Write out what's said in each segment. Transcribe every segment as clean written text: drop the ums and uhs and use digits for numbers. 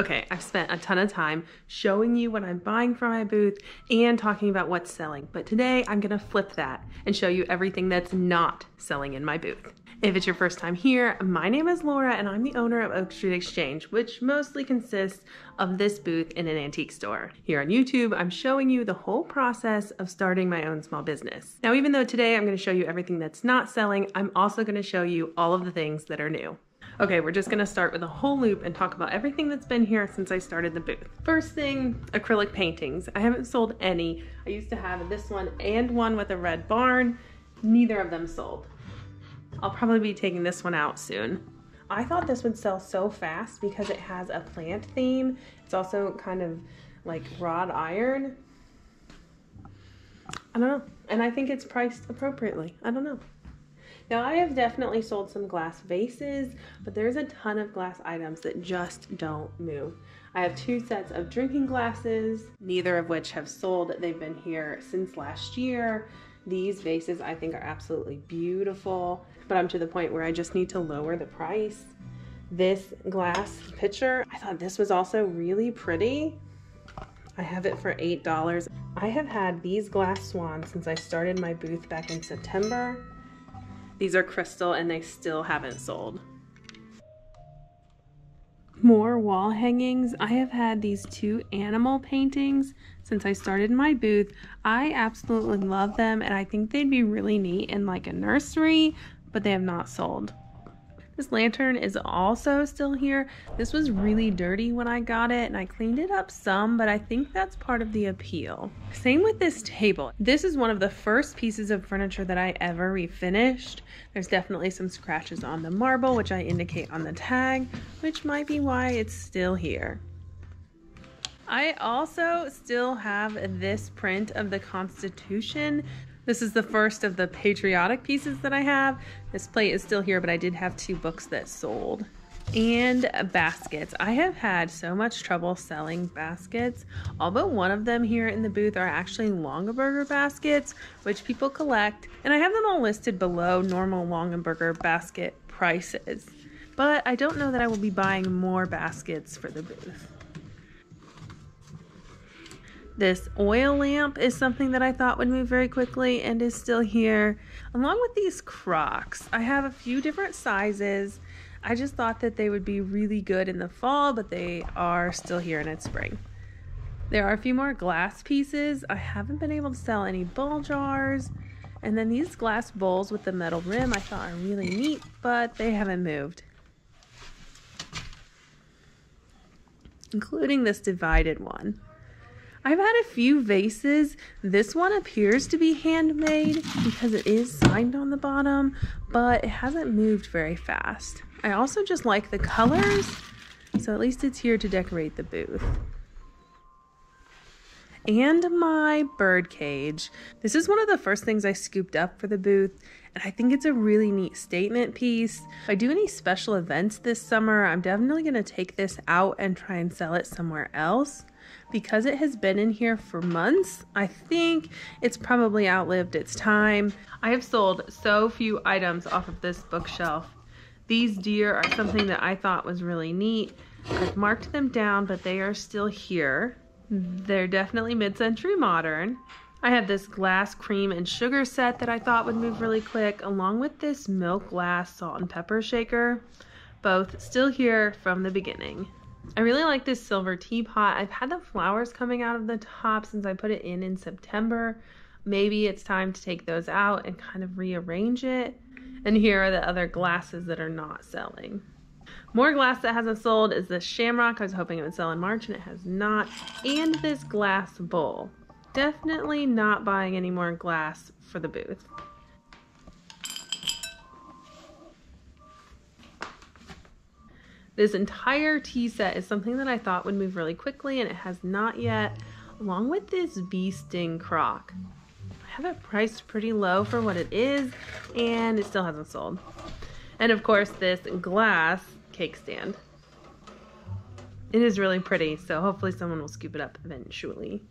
Okay, I've spent a ton of time showing you what I'm buying from my booth and talking about what's selling, but today I'm gonna flip that and show you everything that's not selling in my booth. If it's your first time here, my name is Laura and I'm the owner of Oak Street Exchange, which mostly consists of this booth in an antique store. Here on YouTube, I'm showing you the whole process of starting my own small business. Now, even though today I'm gonna show you everything that's not selling, I'm also gonna show you all of the things that are new. Okay, we're just gonna start with a whole loop and talk about everything that's been here since I started the booth. First thing, acrylic paintings. I haven't sold any. I used to have this one and one with a red barn. Neither of them sold. I'll probably be taking this one out soon. I thought this would sell so fast because it has a plant theme. It's also kind of like wrought iron. I don't know. And I think it's priced appropriately. I don't know. Now, I have definitely sold some glass vases, but there's a ton of glass items that just don't move. I have two sets of drinking glasses, neither of which have sold. They've been here since last year. These vases I think are absolutely beautiful, but I'm to the point where I just need to lower the price. This glass pitcher, I thought this was also really pretty. I have it for $8. I have had these glass swans since I started my booth back in September. These are crystal and they still haven't sold. More wall hangings. I have had these two animal paintings since I started my booth. I absolutely love them and I think they'd be really neat in like a nursery, but they have not sold. This lantern is also still here. This was really dirty when I got it and I cleaned it up some, but I think that's part of the appeal. Same with this table. This is one of the first pieces of furniture that I ever refinished. There's definitely some scratches on the marble, which I indicate on the tag, which might be why it's still here. I also still have this print of the Constitution. This is the first of the patriotic pieces that I have. This plate is still here, but I did have two books that sold. And baskets. I have had so much trouble selling baskets. All but one of them here in the booth are actually Longaberger baskets, which people collect. And I have them all listed below normal Longaberger basket prices. But I don't know that I will be buying more baskets for the booth. This oil lamp is something that I thought would move very quickly and is still here, along with these Crocs. I have a few different sizes. I just thought that they would be really good in the fall, but they are still here and it's spring. There are a few more glass pieces. I haven't been able to sell any bowl jars. And then these glass bowls with the metal rim I thought are really neat, but they haven't moved. Including this divided one. I've had a few vases. This one appears to be handmade because it is signed on the bottom, but it hasn't moved very fast. I also just like the colors, so at least it's here to decorate the booth. And my bird cage. This is one of the first things I scooped up for the booth, and I think it's a really neat statement piece. If I do any special events this summer, I'm definitely gonna take this out and try and sell it somewhere else. Because it has been in here for months, I think it's probably outlived its time. I have sold so few items off of this bookshelf. These deer are something that I thought was really neat. I've marked them down, but they are still here. They're definitely mid-century modern. I have this glass cream and sugar set that I thought would move really quick, along with this milk glass salt and pepper shaker, both still here from the beginning. I really like this silver teapot. I've had the flowers coming out of the top since I put it in September. Maybe it's time to take those out and kind of rearrange it. And here are the other glasses that are not selling. More glass that hasn't sold is this shamrock. I was hoping it would sell in March and it has not. And this glass bowl. Definitely not buying any more glass for the booth. This entire tea set is something that I thought would move really quickly and it has not yet, along with this bee sting crock. I have it priced pretty low for what it is and it still hasn't sold. And of course this glass cake stand. It is really pretty, so hopefully someone will scoop it up eventually.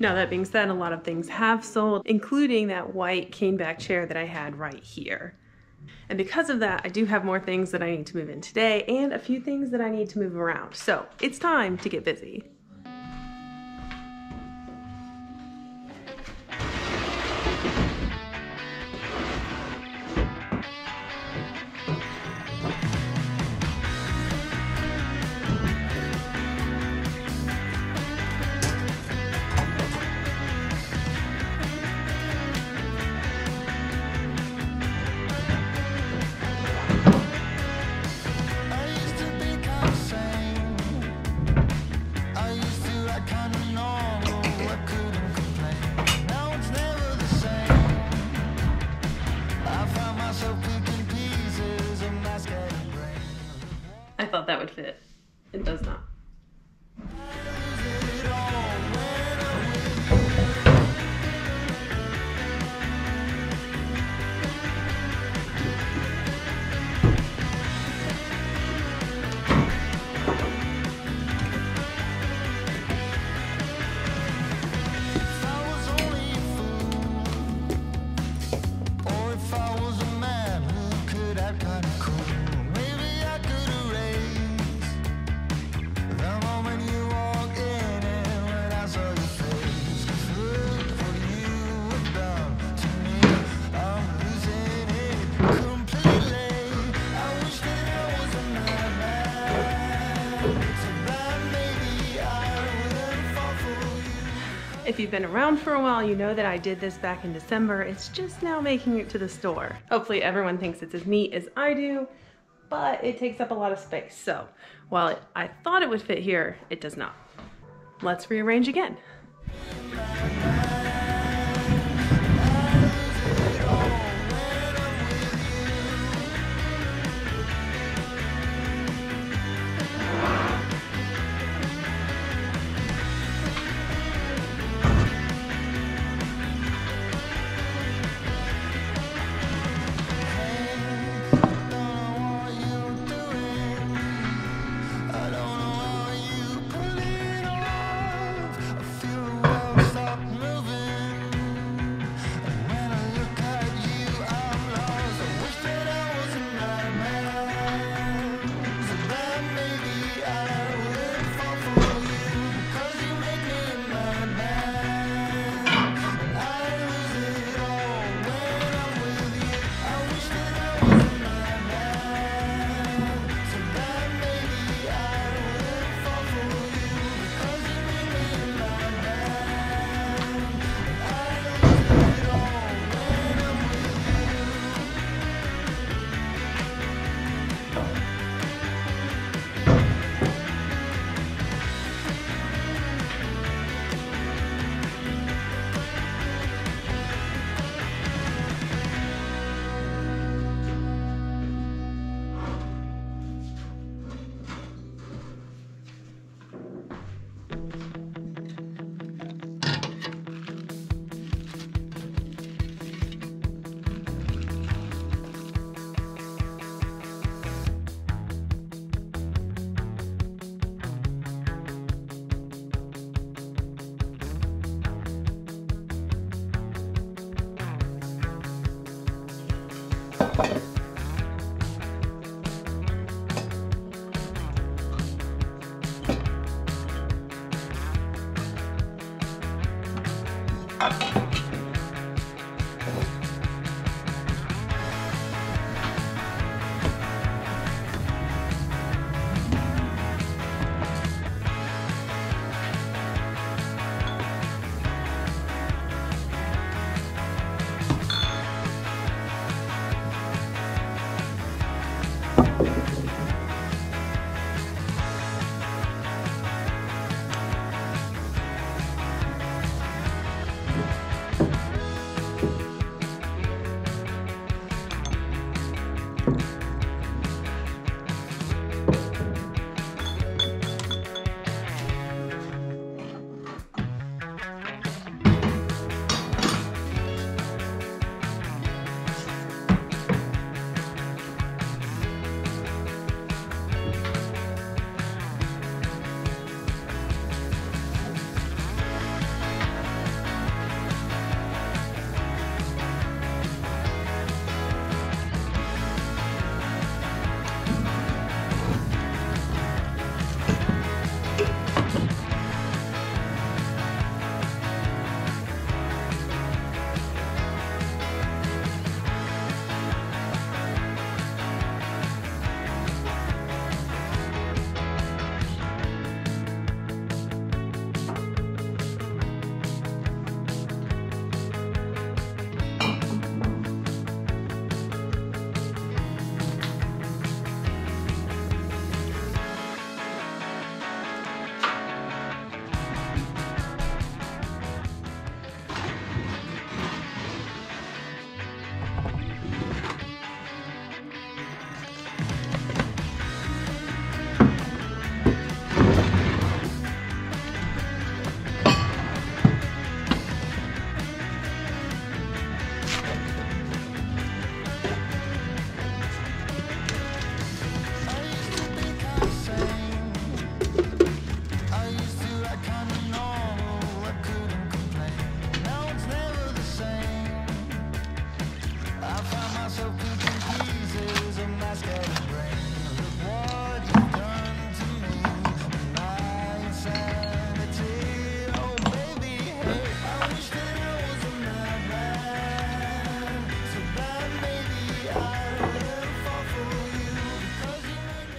Now that being said, a lot of things have sold, including that white caneback chair that I had right here. And because of that, I do have more things that I need to move in today and a few things that I need to move around. So it's time to get busy. I thought that would fit. It does not. If you've been around for a while, you know that I did this back in December. It's just now making it to the store. Hopefully everyone thinks it's as neat as I do, but it takes up a lot of space. So while I thought it would fit here, it does not. Let's rearrange again.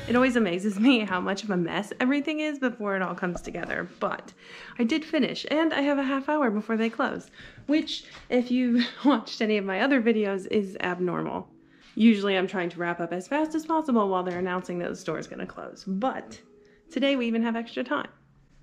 It always amazes me how much of a mess everything is before it all comes together, but I did finish, and I have a half hour before they close, which, if you've watched any of my other videos, is abnormal. Usually I'm trying to wrap up as fast as possible while they're announcing that the store's gonna close, but today we even have extra time.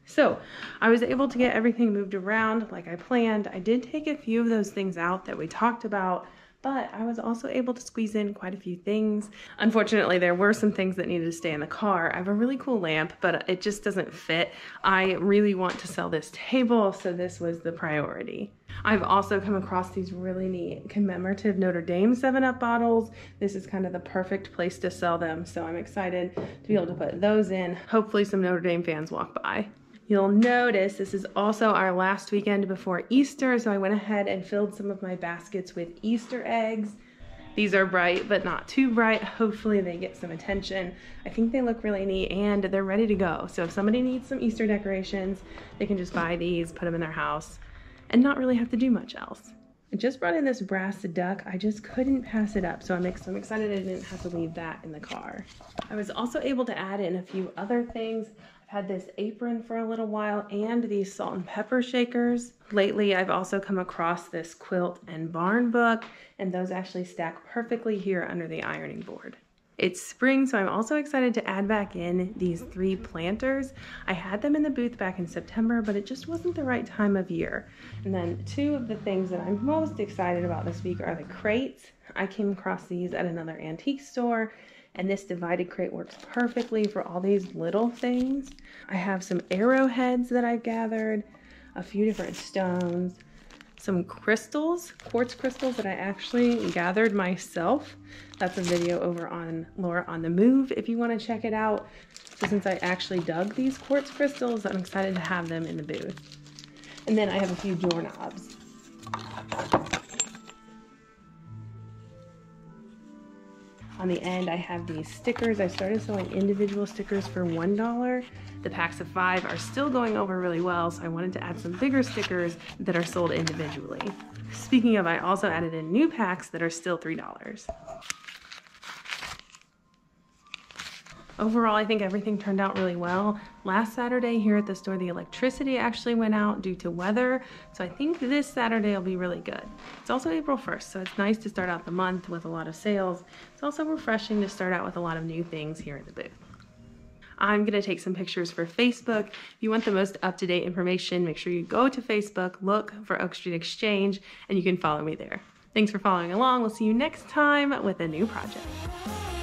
So I was able to get everything moved around like I planned. I did take a few of those things out that we talked about, but I was also able to squeeze in quite a few things. Unfortunately, there were some things that needed to stay in the car. I have a really cool lamp, but it just doesn't fit. I really want to sell this table, so this was the priority. I've also come across these really neat commemorative Notre Dame 7-Up bottles. This is kind of the perfect place to sell them, so I'm excited to be able to put those in. Hopefully some Notre Dame fans walk by. You'll notice this is also our last weekend before Easter, so I went ahead and filled some of my baskets with Easter eggs. These are bright, but not too bright. Hopefully they get some attention. I think they look really neat, and they're ready to go. So if somebody needs some Easter decorations, they can just buy these, put them in their house, and not really have to do much else. I just brought in this brass duck. I just couldn't pass it up, so I'm excited I didn't have to leave that in the car. I was also able to add in a few other things. I've had this apron for a little while, and these salt and pepper shakers. Lately, I've also come across this quilt and barn book, and those actually stack perfectly here under the ironing board. It's spring, so I'm also excited to add back in these 3 planters. I had them in the booth back in September, but it just wasn't the right time of year. And then 2 of the things that I'm most excited about this week are the crates. I came across these at another antique store, and this divided crate works perfectly for all these little things. I have some arrowheads that I've gathered, a few different stones, some crystals, quartz crystals that I actually gathered myself. That's a video over on Laura on the Move if you want to check it out. So since I actually dug these quartz crystals, I'm excited to have them in the booth. And then I have a few doorknobs. On the end, I have these stickers. I started selling individual stickers for $1. The packs of 5 are still going over really well, so I wanted to add some bigger stickers that are sold individually. Speaking of, I also added in new packs that are still $3. Overall, I think everything turned out really well. Last Saturday here at the store, the electricity actually went out due to weather, so I think this Saturday will be really good. It's also April 1st, so it's nice to start out the month with a lot of sales. It's also refreshing to start out with a lot of new things here at the booth. I'm gonna take some pictures for Facebook. If you want the most up-to-date information, make sure you go to Facebook, look for Oak Street Exchange, and you can follow me there. Thanks for following along. We'll see you next time with a new project.